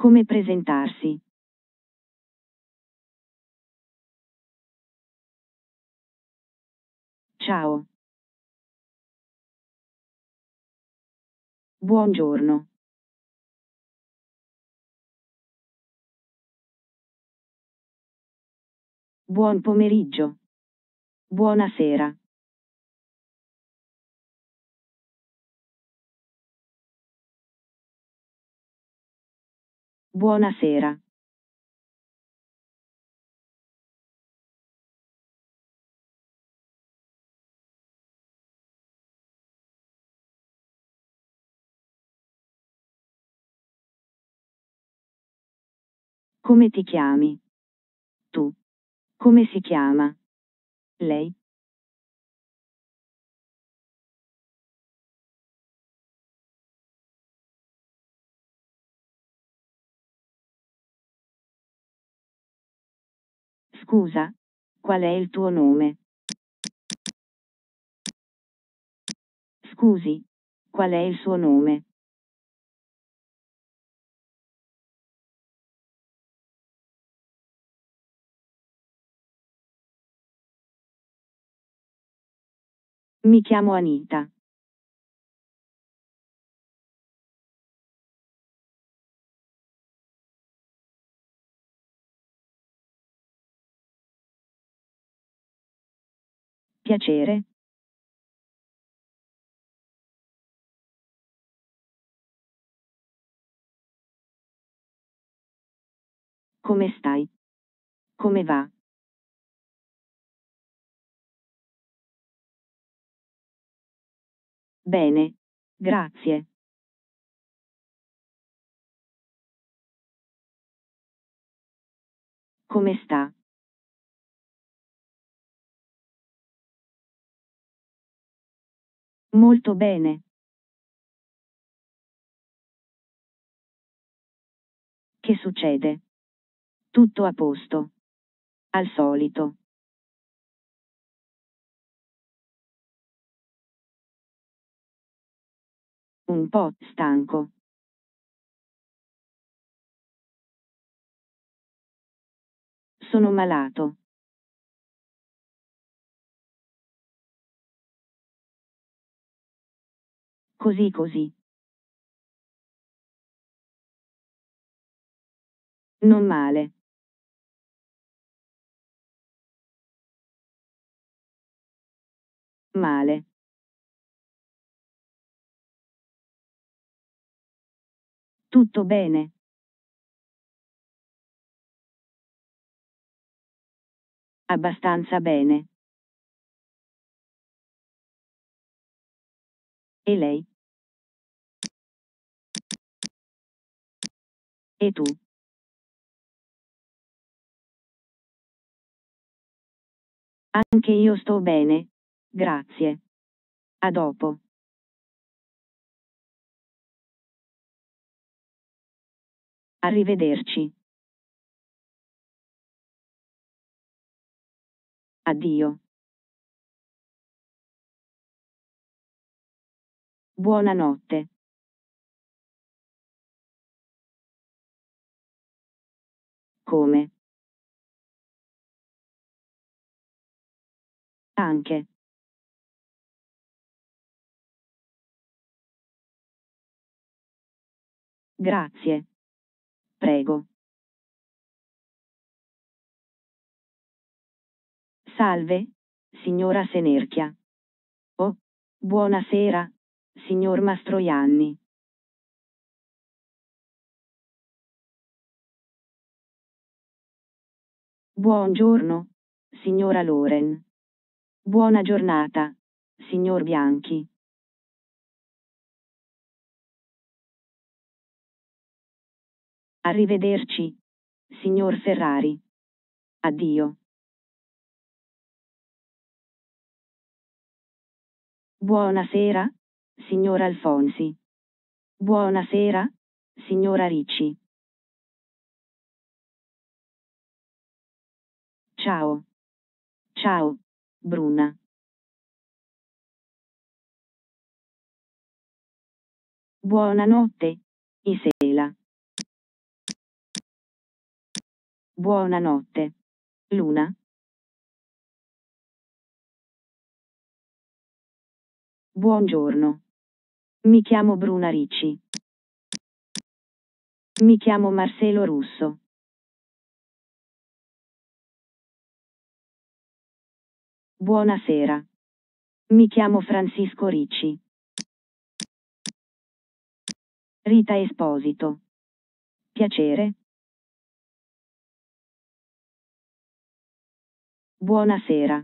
Come presentarsi? Ciao. Buongiorno. Buon pomeriggio. Buonasera. Buonasera. Come ti chiami? Tu. Come si chiama? Lei. Scusa, qual è il tuo nome? Scusi, qual è il suo nome? Mi chiamo Anita. Piacere. Come stai? Come va? Bene, grazie. Come sta? Molto bene. Che succede? Tutto a posto. Al solito. Un po' stanco. Sono malato. Così così. Non male. Male. Tutto bene. Abbastanza bene. E lei? E tu? Anche io sto bene, grazie. A dopo. Arrivederci. Addio. Buonanotte. Come? Anche. Grazie. Prego. Salve, signora Senerchia. Oh, buonasera, signor Mastroianni. Buongiorno, signora Loren. Buona giornata, signor Bianchi. Arrivederci, signor Ferrari. Addio. Buonasera, signor Alfonsi. Buonasera, signora Ricci. Ciao. Ciao, Bruna. Buonanotte, Isela. Buonanotte. Luna. Buongiorno. Mi chiamo Bruna Ricci. Mi chiamo Marcelo Russo. Buonasera. Mi chiamo Francisco Ricci. Rita Esposito. Piacere. Buonasera.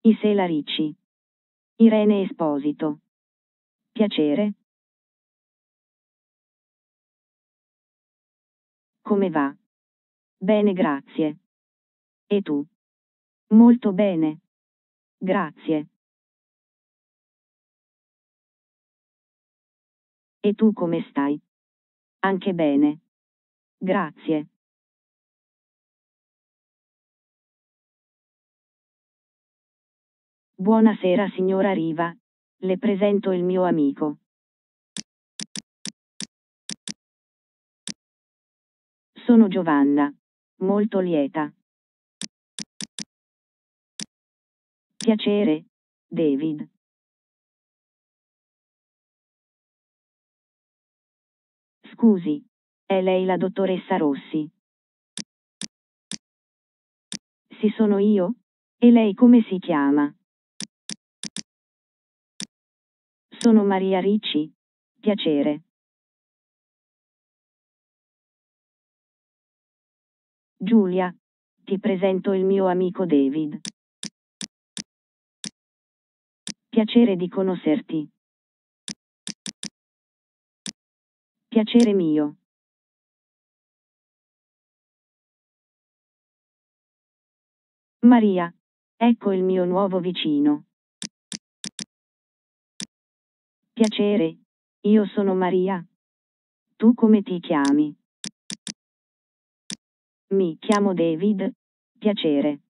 Isela Ricci. Irene Esposito. Piacere. Come va? Bene, grazie. E tu? Molto bene. Grazie. E tu come stai? Anche bene. Grazie. Buonasera signora Riva, le presento il mio amico. Sono Giovanna, molto lieta. Piacere, David. Scusi, è lei la dottoressa Rossi? Sì, sono io, e lei come si chiama? Sono Maria Ricci, piacere. Giulia, ti presento il mio amico David. Piacere di conoscerti. Piacere mio. Maria, ecco il mio nuovo vicino. Piacere, io sono Maria. Tu come ti chiami? Mi chiamo David, piacere.